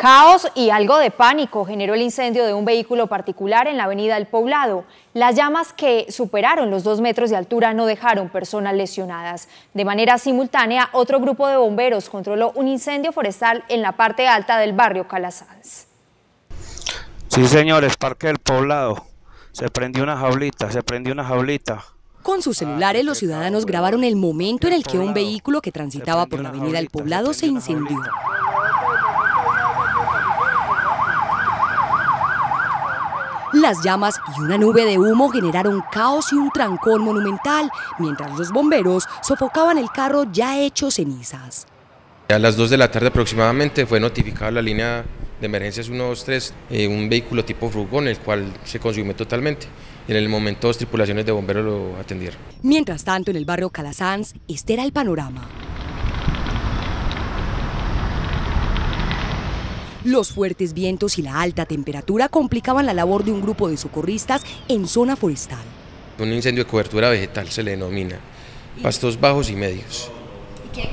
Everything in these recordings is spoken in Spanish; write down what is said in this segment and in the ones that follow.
Caos y algo de pánico generó el incendio de un vehículo particular en la avenida El Poblado. Las llamas, que superaron los 2 metros de altura, no dejaron personas lesionadas. De manera simultánea, otro grupo de bomberos controló un incendio forestal en la parte alta del barrio Calazans. Sí, señores, Parque El Poblado. Se prendió una jaulita, se prendió una jaulita. Con sus celulares, los ciudadanos grabaron el momento en el que un vehículo que transitaba por la avenida El Poblado se incendió. Las llamas y una nube de humo generaron caos y un trancón monumental, mientras los bomberos sofocaban el carro ya hecho cenizas. A las 2 de la tarde aproximadamente fue notificada la línea de emergencias 123, un vehículo tipo furgón, el cual se consumió totalmente. En el momento, 2 tripulaciones de bomberos lo atendieron. Mientras tanto, en el barrio Calazans, este era el panorama. Los fuertes vientos y la alta temperatura complicaban la labor de un grupo de socorristas en zona forestal. Un incendio de cobertura vegetal se le denomina, pastos bajos y medios.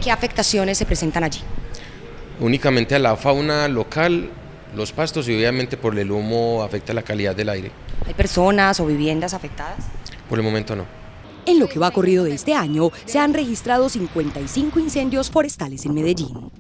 ¿Qué afectaciones se presentan allí? Únicamente a la fauna local, los pastos, y obviamente por el humo afecta la calidad del aire. ¿Hay personas o viviendas afectadas? Por el momento no. En lo que va corrido de este año, se han registrado 55 incendios forestales en Medellín.